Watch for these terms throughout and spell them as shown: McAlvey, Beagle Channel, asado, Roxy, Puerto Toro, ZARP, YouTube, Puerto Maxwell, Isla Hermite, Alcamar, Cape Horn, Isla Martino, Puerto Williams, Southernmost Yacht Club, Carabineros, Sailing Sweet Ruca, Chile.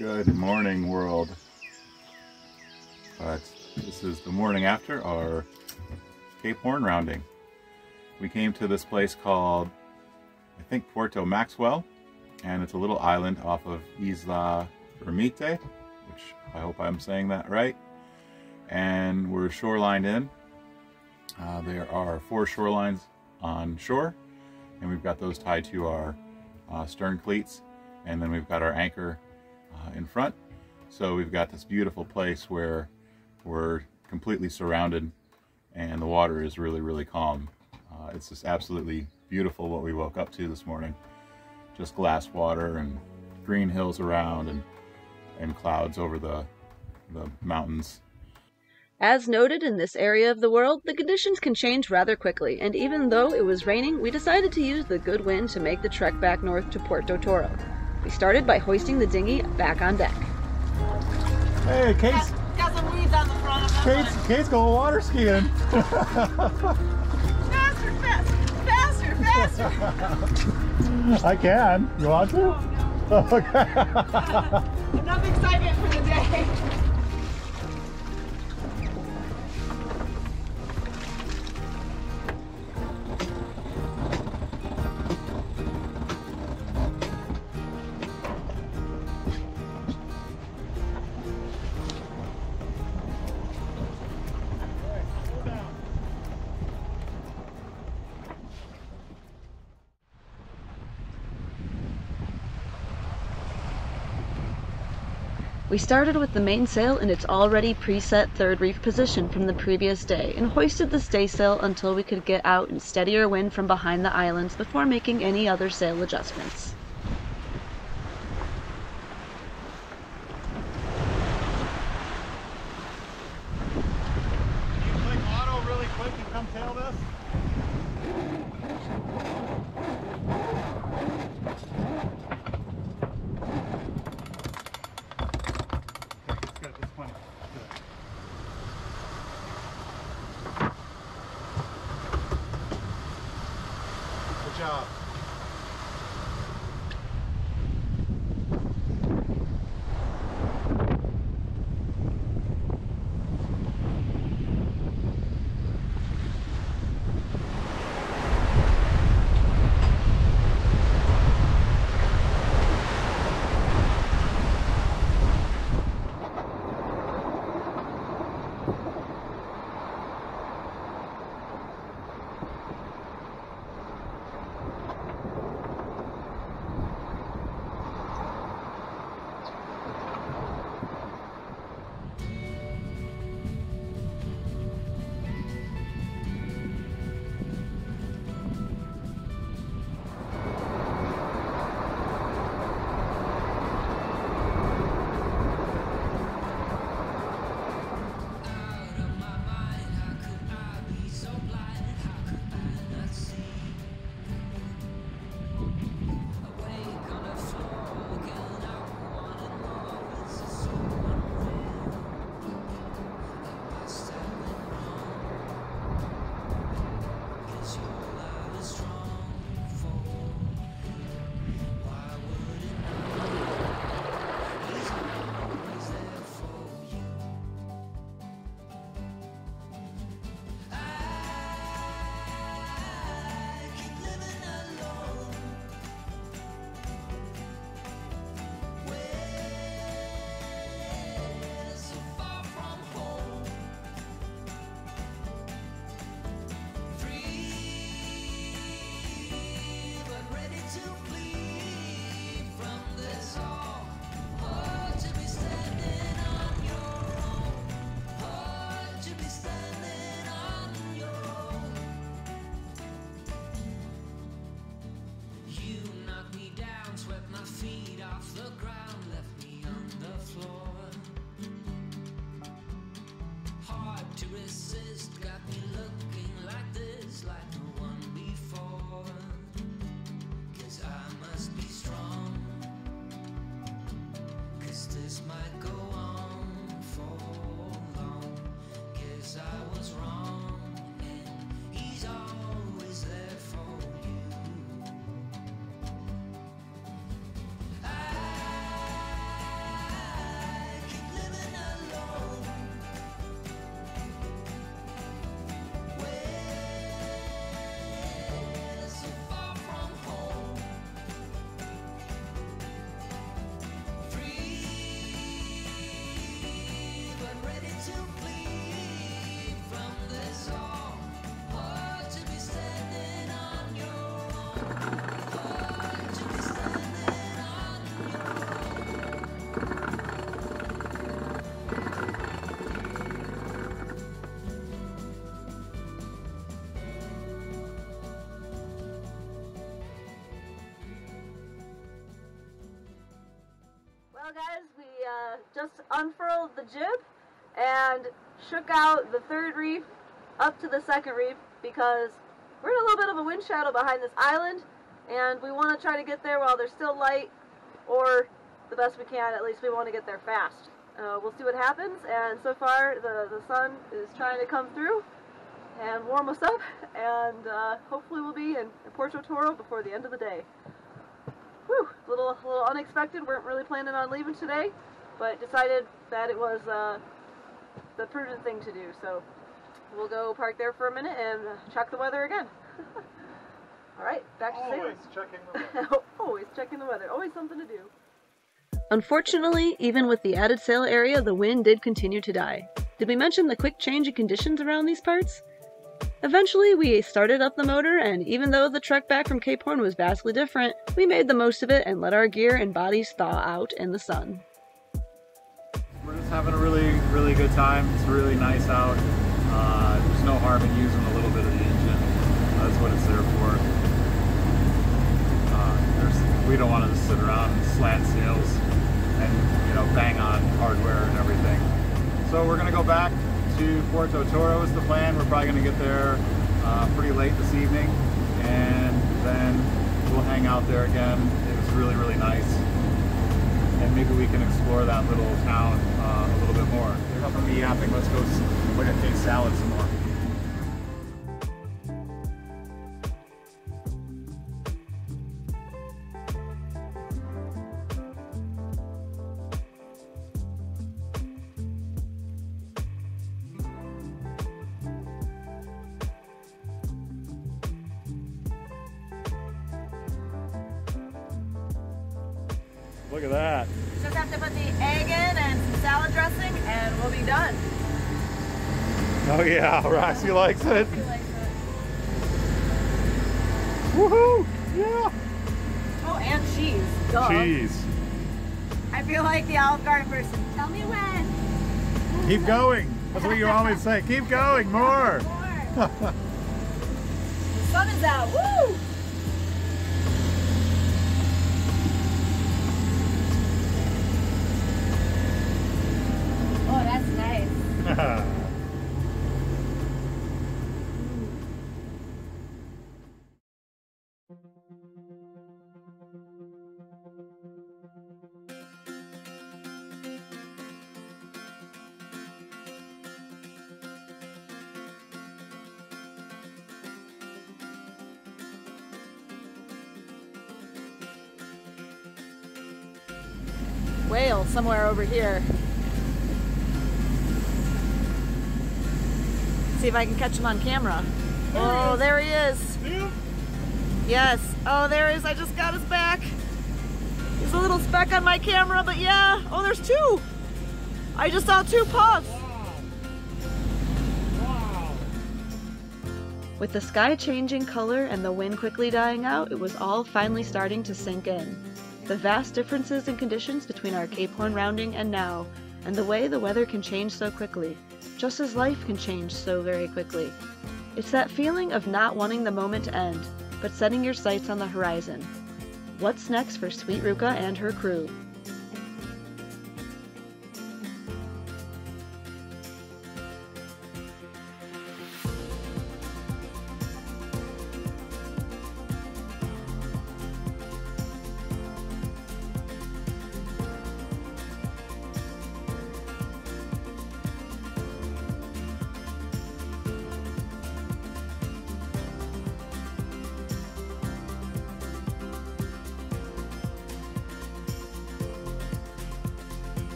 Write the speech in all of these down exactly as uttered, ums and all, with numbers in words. Good morning, world. But this is the morning after our Cape Horn rounding. We came to this place called, I think, Puerto Maxwell, and it's a little island off of Isla Hermite, which I hope I'm saying that right. And we're shorelined in. Uh, there are four shorelines on shore, and we've got those tied to our uh, stern cleats, and then we've got our anchor Uh, in front. So we've got this beautiful place where we're completely surrounded and the water is really really calm. Uh, it's just absolutely beautiful what we woke up to this morning. Just glass water and green hills around and and clouds over the, the mountains. As noted, in this area of the world, the conditions can change rather quickly, and even though it was raining, we decided to use the good wind to make the trek back north to Puerto Toro. We started by hoisting the dinghy back on deck. Hey, Kate's, got, got some weeds on the front of it. Kate's, Kate's going water skiing. Faster, faster, faster, faster. I can. You want to? Oh, no. Okay. Enough excitement for the day. We started with the mainsail in its already preset third reef position from the previous day and hoisted the staysail until we could get out in steadier wind from behind the islands before making any other sail adjustments. unfurled the jib, and shook out the third reef up to the second reef, because we're in a little bit of a wind shadow behind this island, and we want to try to get there while there's still light, or the best we can, at least we want to get there fast. Uh, we'll see what happens, and so far the, the sun is trying to come through and warm us up, and uh, hopefully we'll be in, in Puerto Toro before the end of the day. Whew, a little, a little unexpected. We weren't really planning on leaving today, but decided that it was uh, the prudent thing to do, so we'll go park there for a minute and check the weather again. Alright, back to sailing. Always checking the weather. Always checking the weather. Always something to do. Unfortunately, even with the added sail area, the wind did continue to die. Did we mention the quick change in conditions around these parts? Eventually, we started up the motor, and even though the trek back from Cape Horn was vastly different, we made the most of it and let our gear and bodies thaw out in the sun. We're just having a really, really good time. It's really nice out. Uh, there's no harm in using a little bit of the engine. That's what it's there for. Uh, we don't want to just sit around and slat sails and, you know, bang on hardware and everything. So we're gonna go back to Puerto Toro is the plan. We're probably gonna get there uh, pretty late this evening, and then we'll hang out there again. It was really, really nice, and maybe we can explore that little town uh, a little bit more. You're up on me yapping. Let's go look at Cape Salad some more. Look at that. Just have to put the egg in and some salad dressing, and we'll be done. Oh yeah, Roxy likes it. Roxy likes it. Woohoo! Yeah! Oh, and cheese. Duh. Cheese. I feel like the Olive Garden person. Tell me when. Keep going. That's what you always say. Keep going. More. More. The sun is out. Woo! Whale somewhere over here. See if I can catch him on camera. There oh, he there he is. Yeah. Yes. Oh, there he is. I just got his back. He's a little speck on my camera, but yeah. Oh, there's two. I just saw two puffs. Wow. Wow. With the sky changing color and the wind quickly dying out, it was all finally starting to sink in. The vast differences in conditions between our Cape Horn rounding and now, and the way the weather can change so quickly. Just as life can change so very quickly. It's that feeling of not wanting the moment to end, but setting your sights on the horizon. What's next for Sweet Ruca and her crew?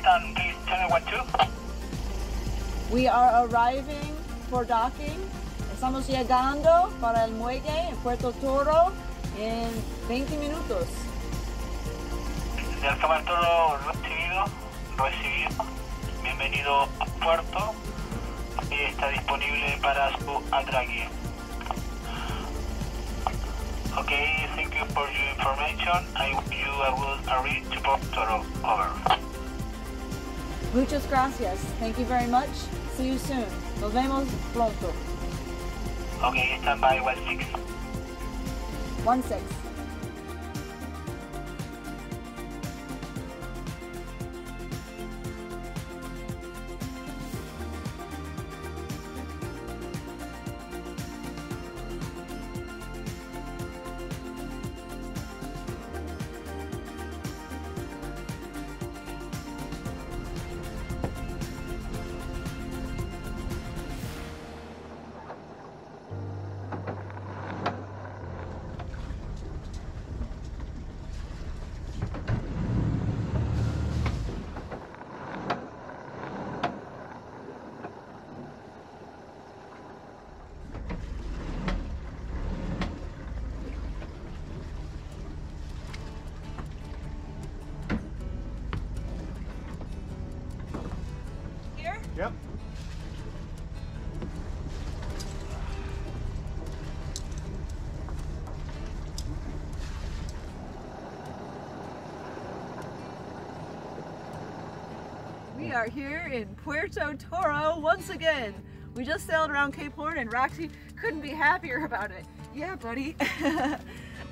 Captain, please tell me what to. We are arriving for docking. Estamos llegando para el muelle en Puerto Toro en veinte minutos. Del Puerto Toro recibido, recibido. Bienvenido a Puerto. está disponible para su atraque. Okay, thank you for your information. I hope you will arrive to Puerto Toro. Over. Muchas gracias. Thank you very much. See you soon. Nos vemos pronto. Okay, stand by one six. one six. We are here in Puerto Toro once again. We just sailed around Cape Horn and Roxy couldn't be happier about it. Yeah, buddy.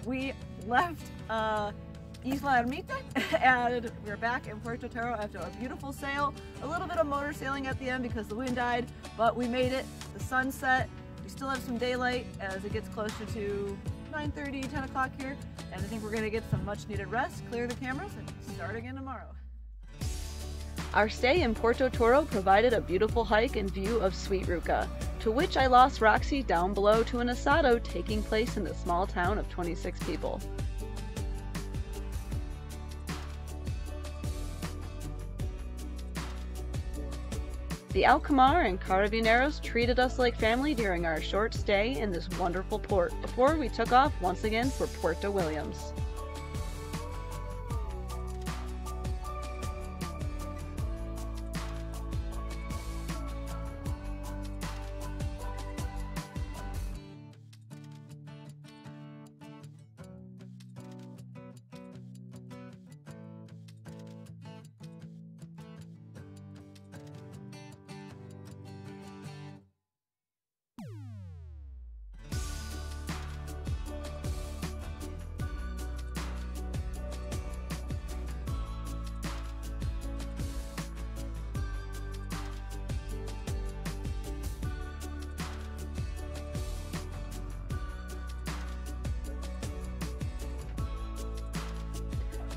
We left uh, Isla Hermite and we're back in Puerto Toro after a beautiful sail. A little bit of motor sailing at the end because the wind died, but we made it. The sun set. We still have some daylight as it gets closer to nine thirty, ten o'clock here. And I think we're going to get some much needed rest, clear the cameras, and start again tomorrow. Our stay in Puerto Toro provided a beautiful hike and view of Sweet Ruca, to which I lost Roxy down below to an asado taking place in the small town of twenty-six people. The Alcamar and Carabineros treated us like family during our short stay in this wonderful port before we took off once again for Puerto Williams.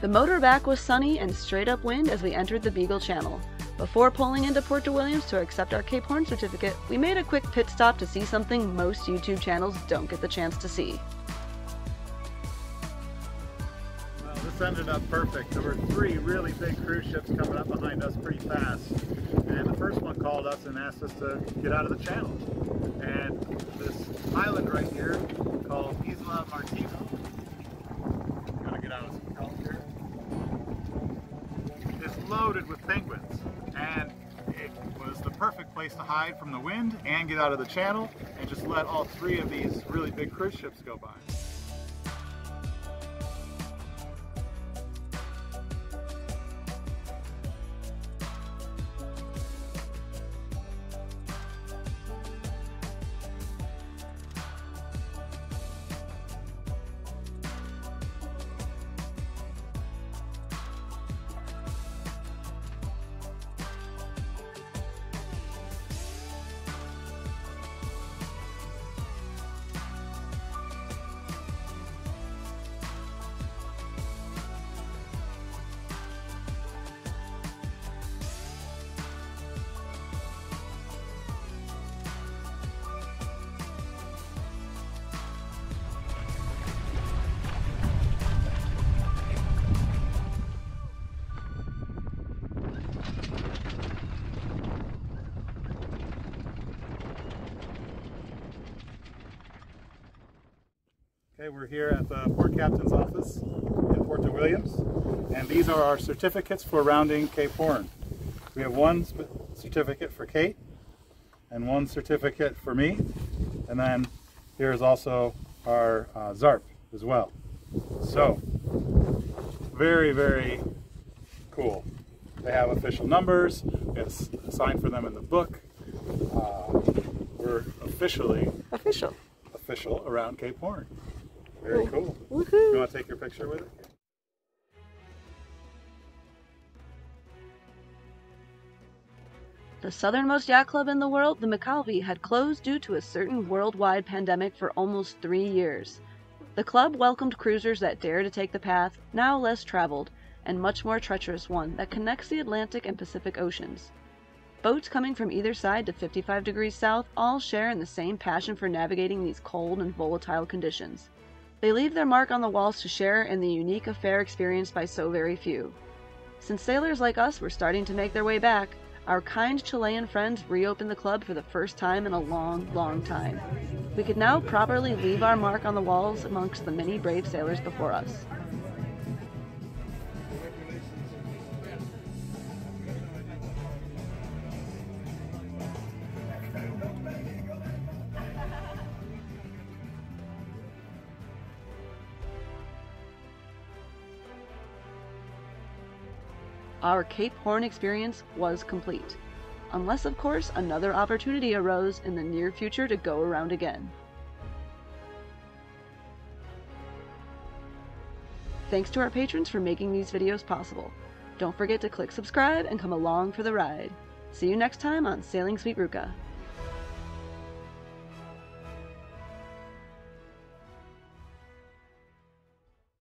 The motorback was sunny and straight up wind as we entered the Beagle Channel. Before pulling into Puerto Williams to accept our Cape Horn certificate, we made a quick pit stop to see something most YouTube channels don't get the chance to see. Well, this ended up perfect. There were three really big cruise ships coming up behind us pretty fast. And the first one called us and asked us to get out of the channel. And this island right here called Isla Martino. Gotta get out of some help here. Loaded with penguins, and it was the perfect place to hide from the wind and get out of the channel and just let all three of these really big cruise ships go by. Okay, we're here at the Port Captain's office in Puerto Williams, and these are our certificates for rounding Cape Horn. We have one certificate for Cape, and one certificate for me. And then here's also our uh, ZARP as well. So very, very cool. They have official numbers. We have a sign for them in the book. Uh, we're officially official official around Cape Horn. Very cool. Woohoo. You want to take your picture with it? The southernmost yacht club in the world, the McAlvey, had closed due to a certain worldwide pandemic for almost three years. The club welcomed cruisers that dare to take the path, now less traveled, and much more treacherous one that connects the Atlantic and Pacific Oceans. Boats coming from either side to fifty-five degrees south all share in the same passion for navigating these cold and volatile conditions. They leave their mark on the walls to share in the unique affair experienced by so very few. Since sailors like us were starting to make their way back, our kind Chilean friends reopened the club for the first time in a long, long time. We could now properly leave our mark on the walls amongst the many brave sailors before us. Our Cape Horn experience was complete. Unless, of course, another opportunity arose in the near future to go around again. Thanks to our patrons for making these videos possible. Don't forget to click subscribe and come along for the ride. See you next time on Sailing Sweet Ruca.